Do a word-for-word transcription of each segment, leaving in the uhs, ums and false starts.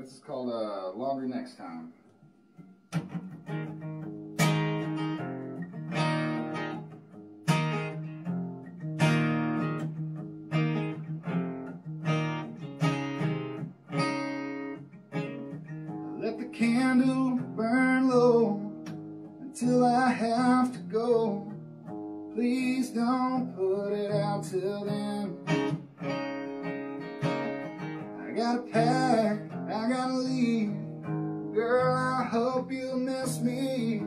This is called uh, Laundry Next Time. Let the candle burn low until I have to go. Please don't put it out till then. I gotta pack, I gotta leave. Girl, I hope you miss me,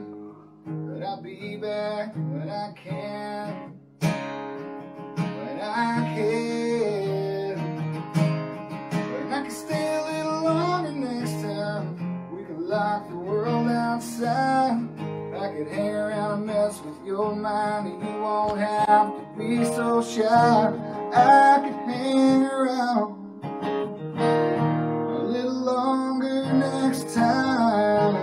but I'll be back when I can. When I can. But I can stay a little longer next time. We could lock the world outside. I could hang around and mess with your mind, and you won't have to be so shy. I could hang around longer next time.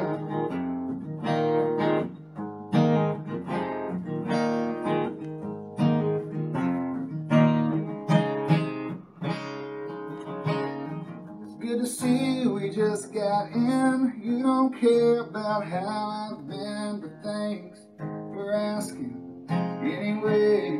It's good to see you, we just got in. You don't care about how I've been, but thanks for asking anyway.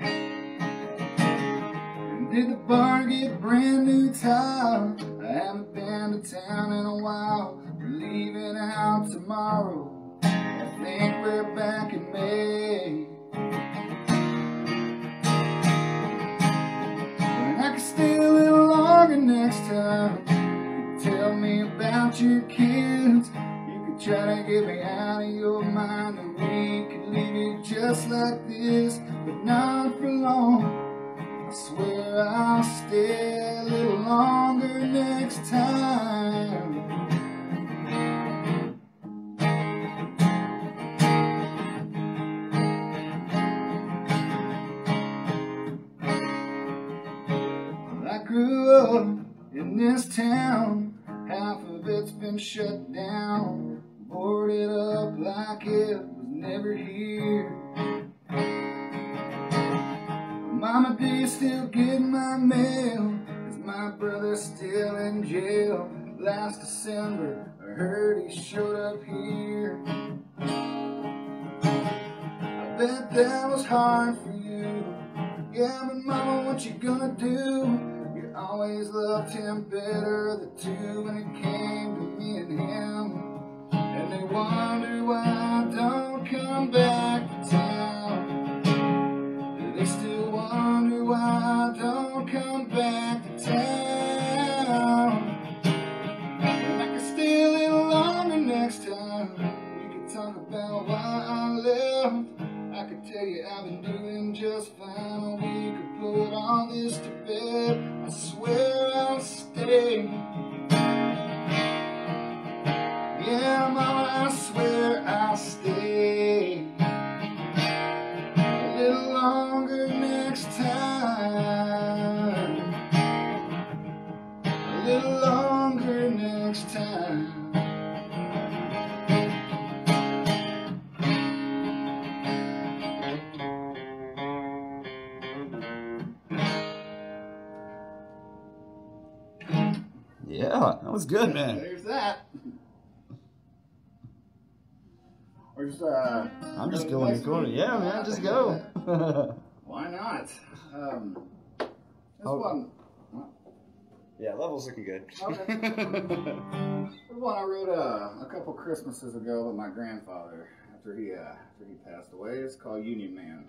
And did the bar get brand new tile? I haven't been to town in a while. We're leaving out tomorrow. I think we're back in May. But I can stay a little longer next time. You could tell me about your kids. You could try to get me out of your mind, and we could leave it just like this, but not for long. I swear I'll stay a little longer next time. Well, I grew up in this town. Half of it's been shut down, boarded up like it was never here. Mama, do you still get my mail? Is my brother still in jail? Last December, I heard he showed up here. I bet that was hard for you. Yeah, but Mama, what you gonna do? You always loved him better, the two, when it came to me and him. And they wonder why I don't come back to town. Do they still wonder why I don't come back to town? But I can stay a little longer next time. We can talk about why I left. I could tell you I've been doing just fine. We could put all this to bed. I swear I'll stay. Yeah, Mama, I swear I'll stay a little longer next time, a little longer next time. Yeah, that was good, man. There's that. Or just, uh, I'm just going to go. Yeah, man, just go. Why not? Um, this oh. one. Yeah, level's looking good. Okay. This one I wrote uh, a couple Christmases ago with my grandfather after he uh, after he passed away. It's called Union Man.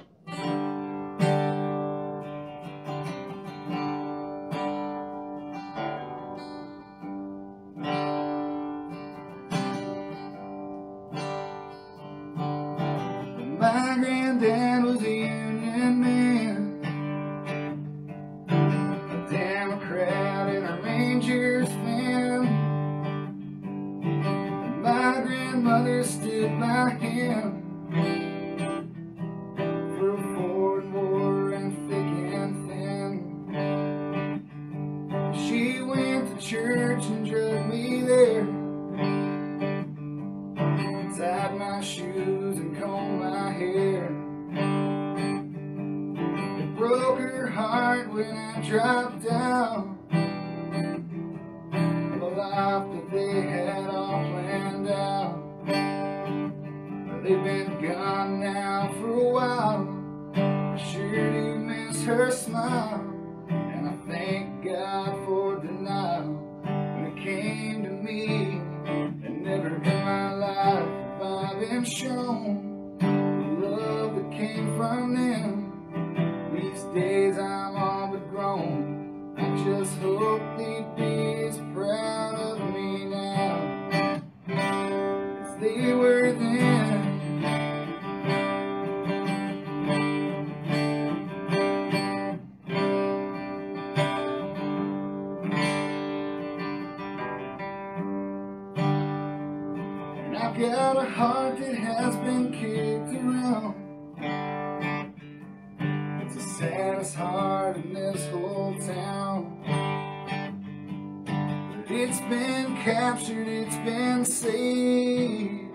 My granddad was a union man, a Democrat in a Rangers fan. And my grandmother stood by him through foreign war and thick and thin. She went to church and drug me there, tied my shoes and combed my hair. It broke her heart when I dropped out of a life shown, the love that came from them. These days I'm all but grown, I just hope they'd be as proud of me now as they were then. I've got a heart that has been kicked around. It's the saddest heart in this whole town. But it's been captured, it's been saved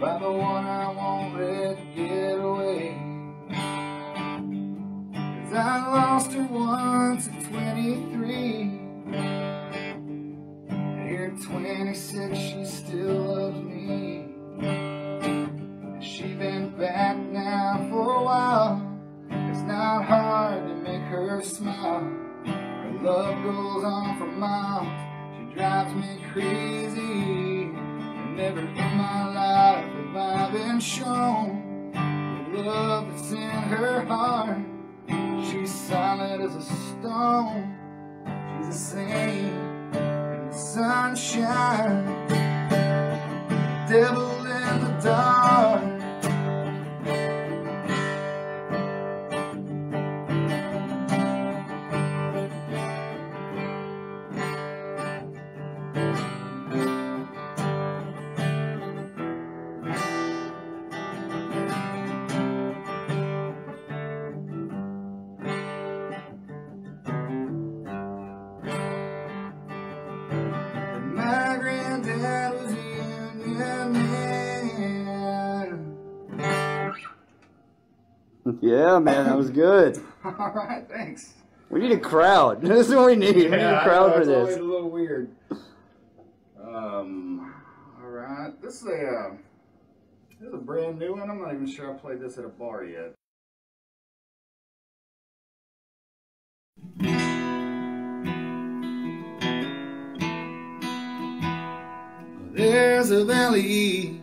by the one I won't let get away. 'Cause I lost her once at twenty-three. twenty-six, she still loves me. She's been back now for a while. It's not hard to make her smile. Her love goes on for miles. She drives me crazy. And never in my life have I been shown the love that's in her heart. She's solid as a stone. She's the same sunshine, devil in the dark. Yeah, man, that was good. All right, thanks. We need a crowd. This is what we need. Yeah, we need a crowd for this. It's always a little weird. Um, all right, this is a uh, this is a brand new one. I'm not even sure I played this at a bar yet. There's a valley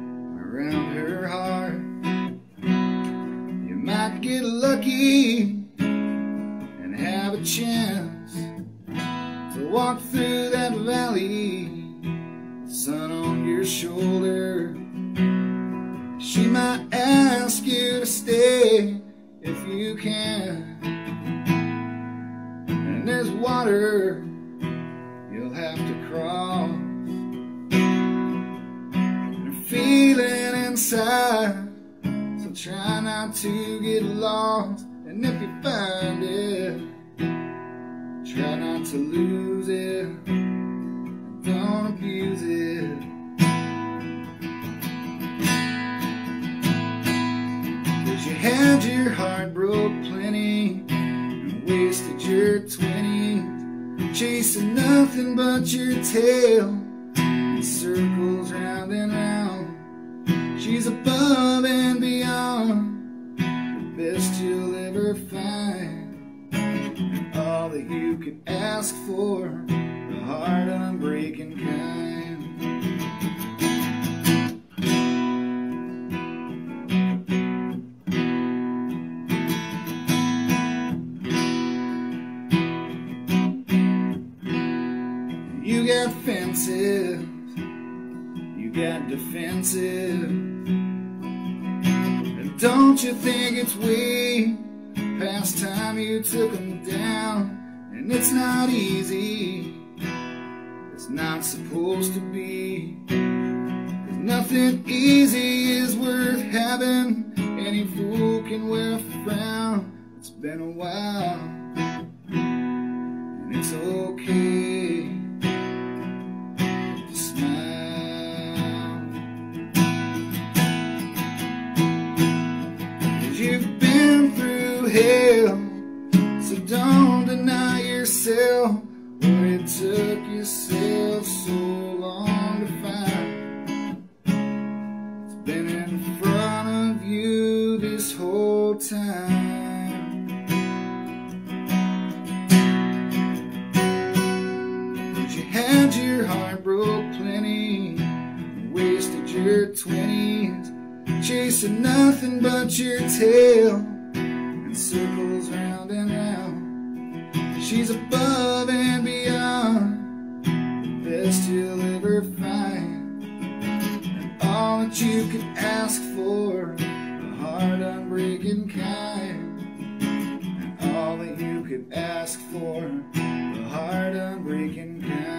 around her heart. You might get lucky and have a chance to walk through that valley, sun on your shoulder. She might ask you to stay if you can. And there's water you'll have to cross. Feeling inside, so try not to get lost. And if you find it, try not to lose it. Don't abuse it. Cause you had your heart broke plenty and wasted your twenties, chasing nothing but your tail in circles round and round. She's above and beyond the best you'll ever find, and all that you could ask for, the heart unbreaking kind. You got fences, you got defenses. Don't you think it's way past time you took them down? And it's not easy, it's not supposed to be. 'Cause nothing easy is worth having, any fool can wear a frown. It's been a while, and it's okay. So don't deny yourself what it took yourself so long to find. It's been in front of you this whole time. But you had your heart broke plenty and wasted your twenties. nothing but your tail, and circles round and round. She's above and beyond the best you'll ever find, and all that you could ask for, a heart unbreaking kind. And all that you could ask for, a heart unbreaking kind.